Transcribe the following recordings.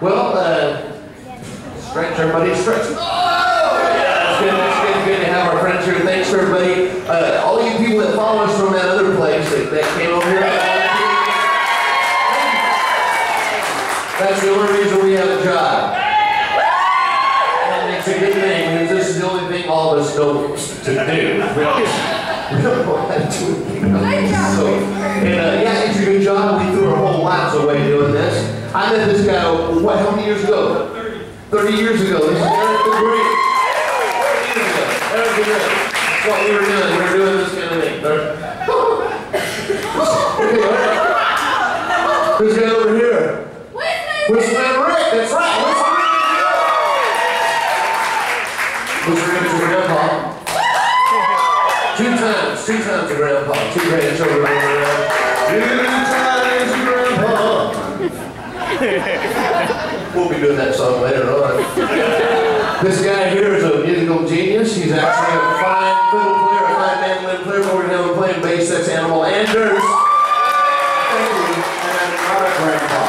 Well, stretch, everybody, stretch. Oh, yeah, it's good to have our friends here. Thanks, everybody. All you people that follow us from that other place that came over here. That's the only reason we have a job. And it's a good thing, because this is the only thing all of us know to do. We don't know how to do it. Yeah, it's a good job. We threw our whole lives away doing this. I met this guy, what, how many years ago? 30 years ago. This is Eric the Great. 30 years ago. Eric the Great. That's what we were doing. We were doing this kind of thing. Right? Who's guy over here? Whistling Rick. That's right. Whistling Rick. Whistling Rick is your grandpa. Two times your grandpa. Two grandchildren over there. Two times your grandpa. We'll be doing that song later on. This guy here is a musical genius. He's actually a fine fiddle player, a fine mandolin player. But we're now playing bass. That's Animal, Anders. And our grandpa.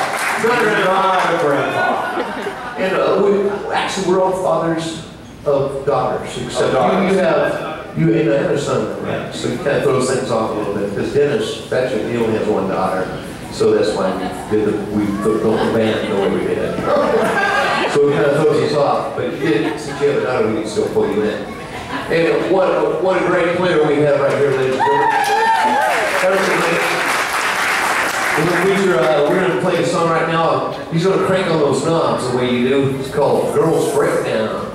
And actually, we're all fathers of daughters, except you and a son, right? So you kind of throws things off a little bit because Dennis, actually, he only has one daughter. So that's why we built the band the way we did. So it kind of throws us off, but since you have an auto, we can still pull you in. And what a great player we have right here, ladies and gentlemen. We're going to play a song right now. He's going to crank on those knobs the way you do. It's called Girl's Breakdown.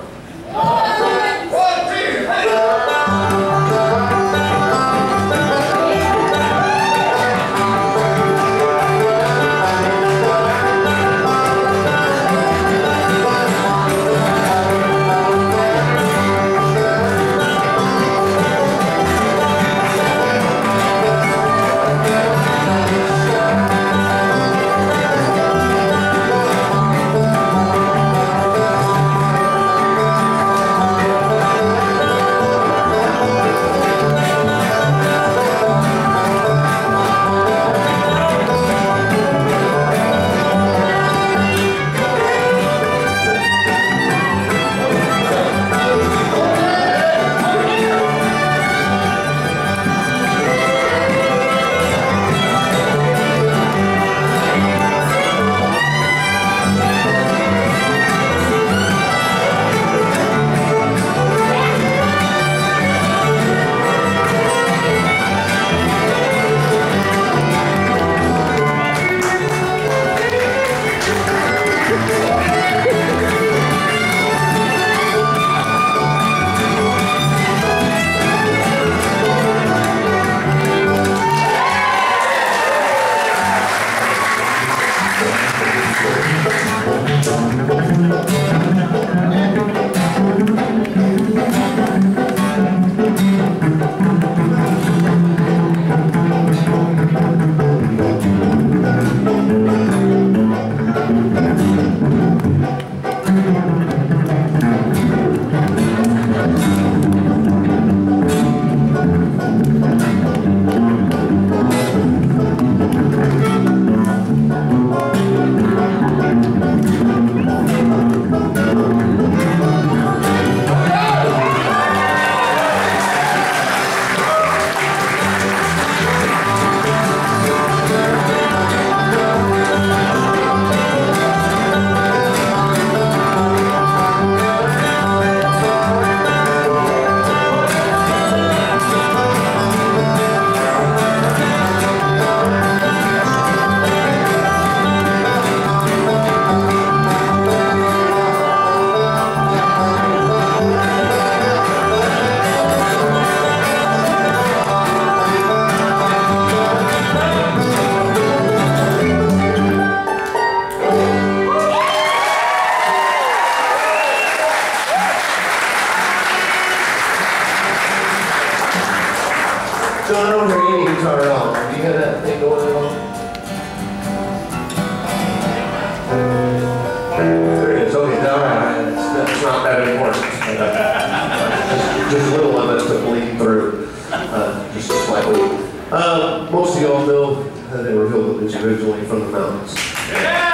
They were originally from the mountains. Yeah!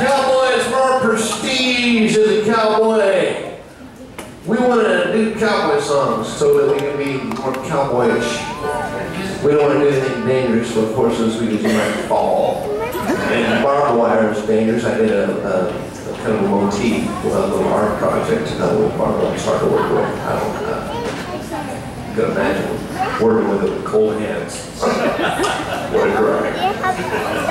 Cowboys for prestige as a cowboy. We want to do cowboy songs so that we can be more cowboyish. We don't want to do anything dangerous with horses. We just might fall. And barbed wire is dangerous. I did a kind of a motif, a little art project that with barbed wire. It's hard to work with. I can imagine working with it with cold hands. What a grind.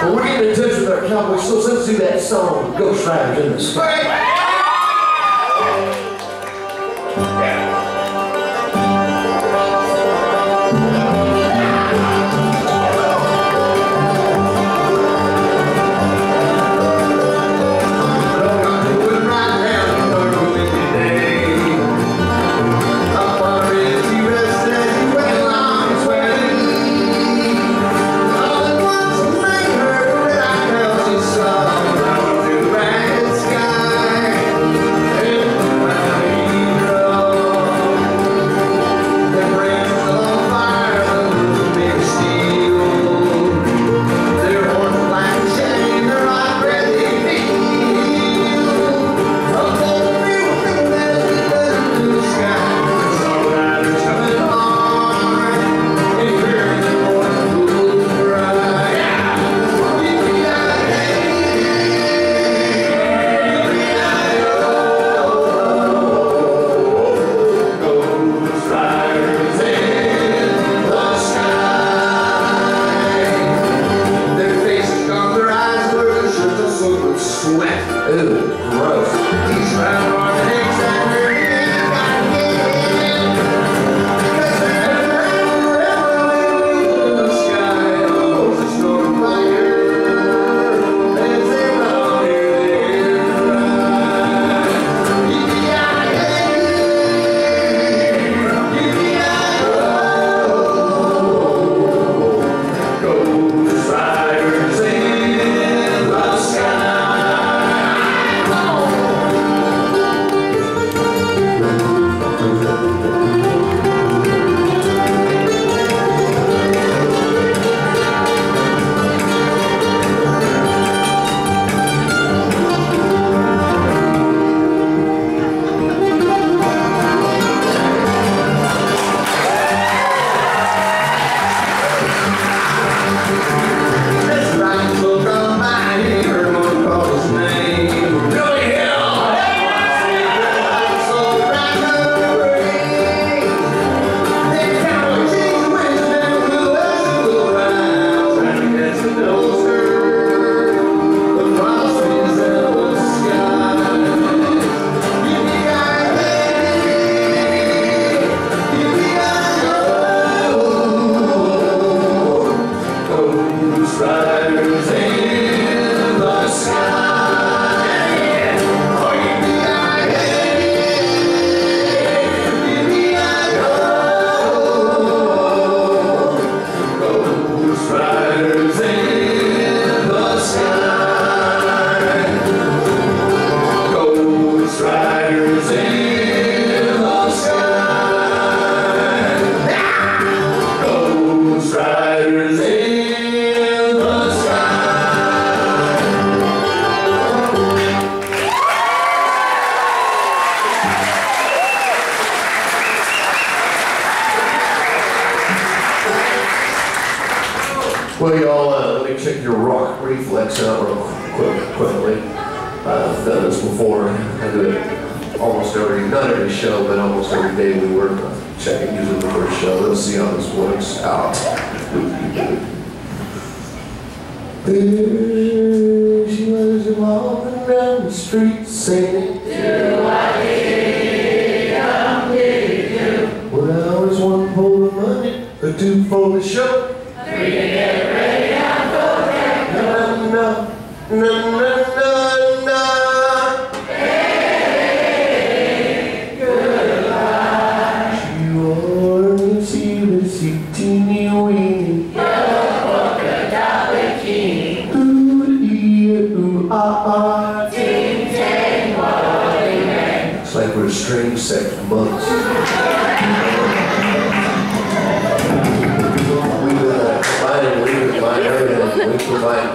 Well, we're getting in touch with our cowboys, so let's do that song, Ghost Riders in the Sky. Yeah.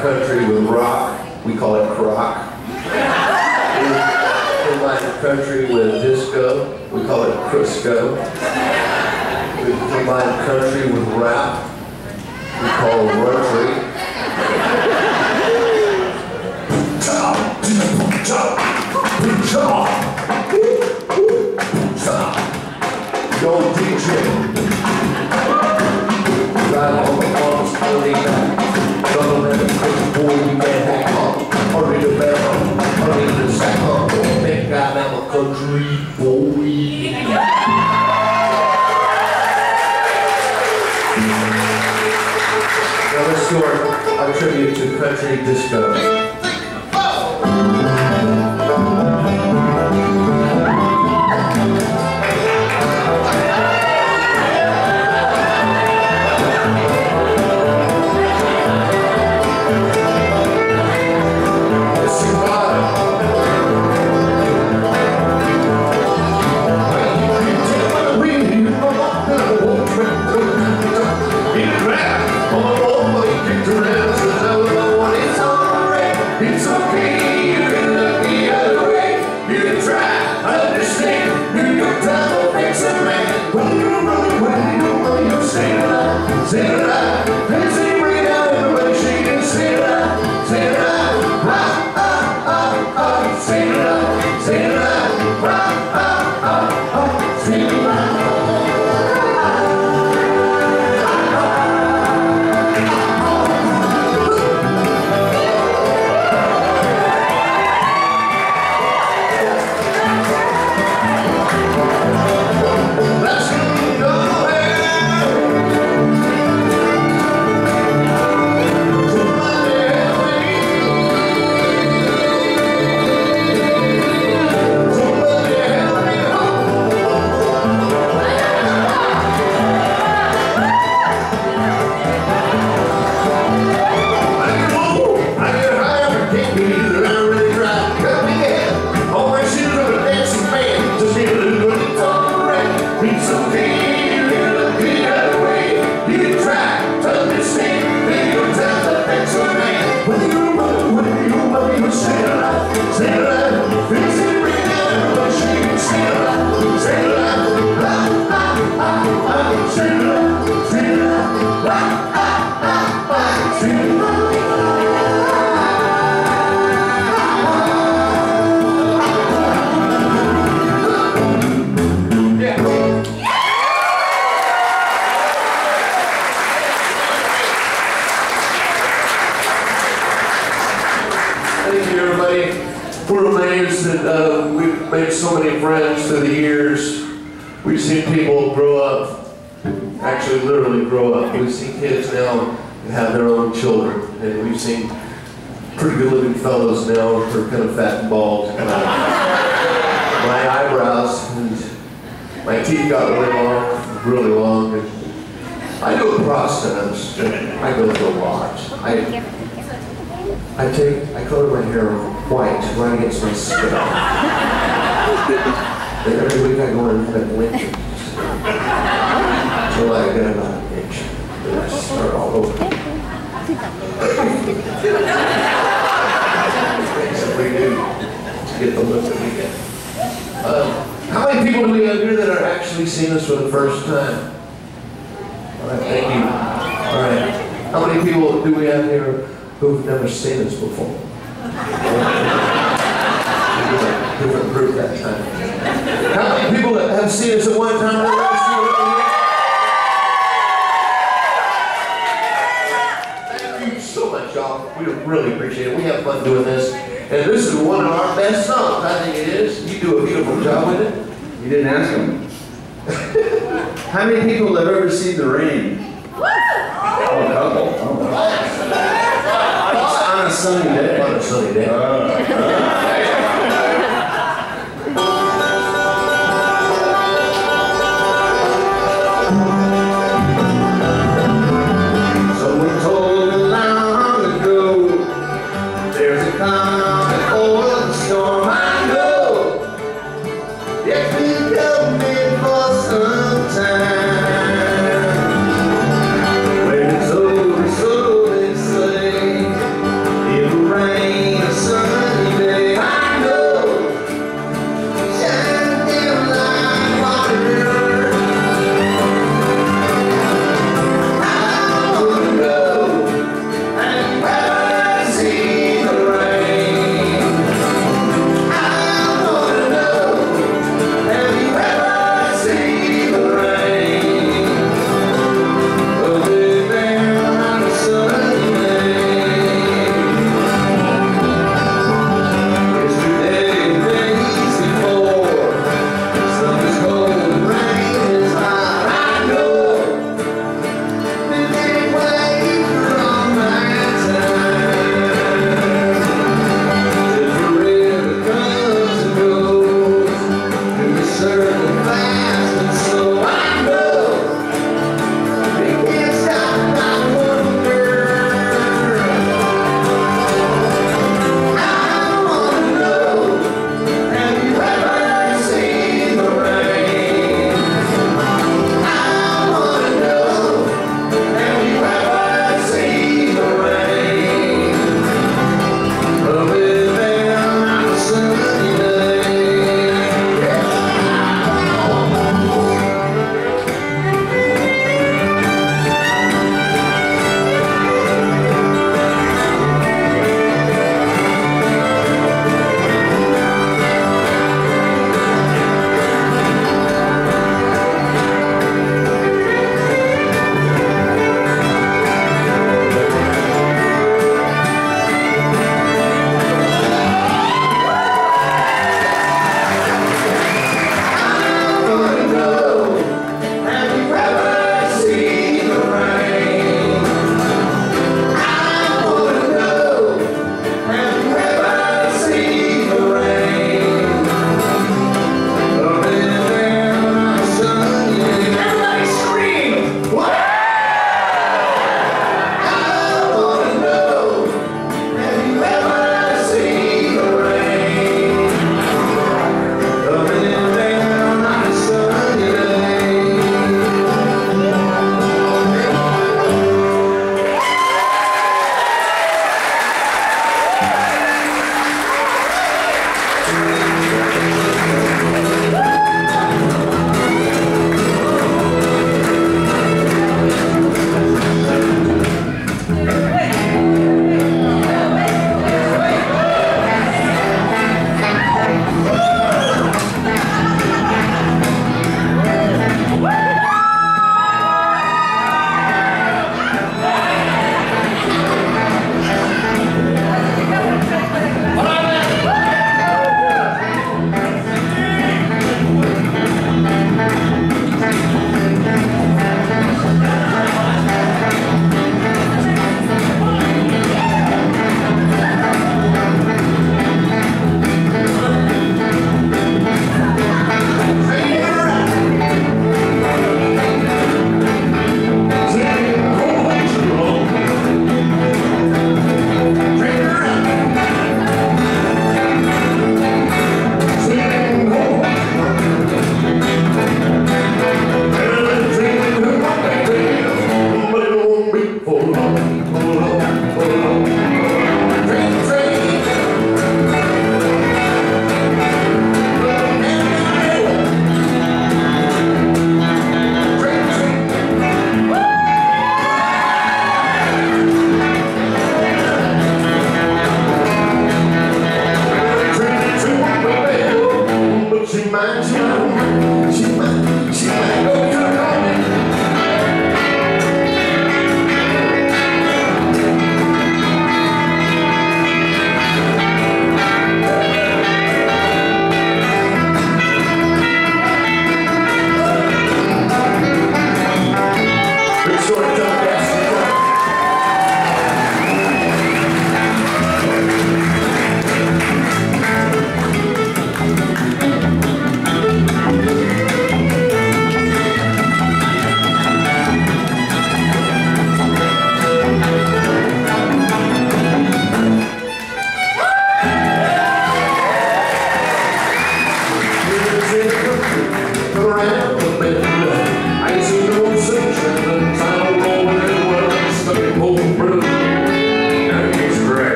Country with rock, we call it crock. country with disco. We call it Crisco. We combine country with rap. We call it rotary. Go DJ. Drive on the bombs, Sunday night. Double and a quick boy, you can't hack up. Hurry the barrel, hurry the sack up. Thank God I'm a country boy. Let's do our tribute to country disco. Yes, sir.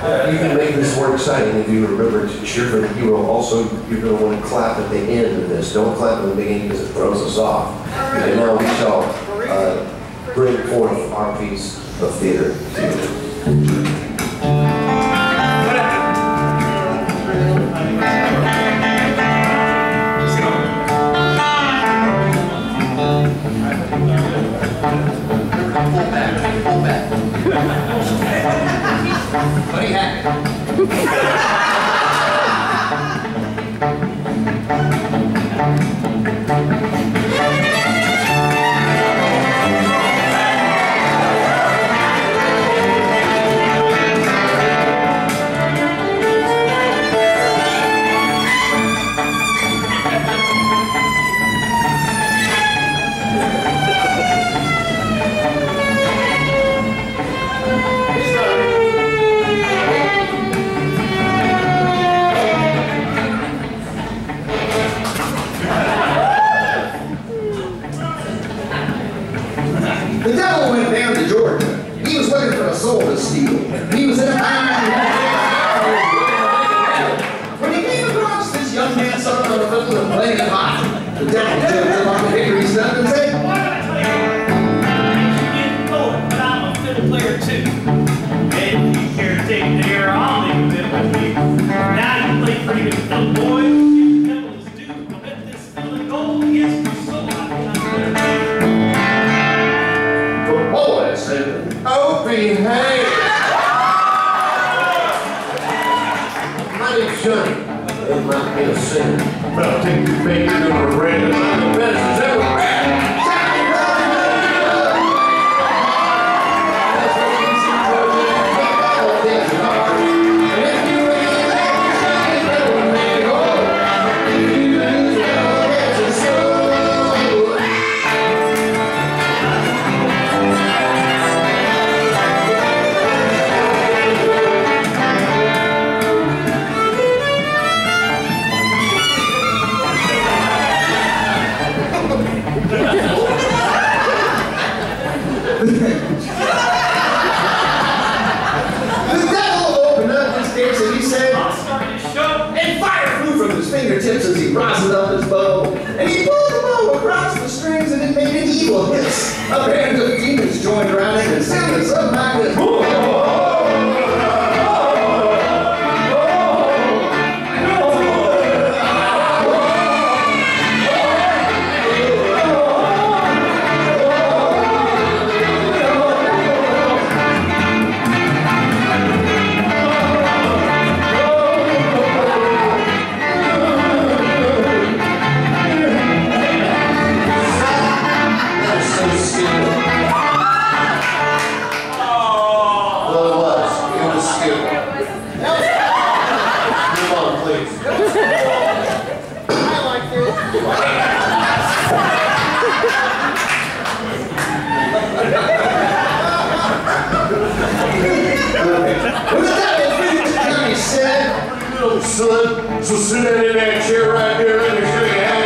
You can make this more exciting if you remember to cheer for the hero. Also, you're going to want to clap at the end of this. Don't clap at the beginning because it throws us off. And now we shall bring forth our piece of theater to you. Buddy Hackett. So sit in that chair right there, let me show you how.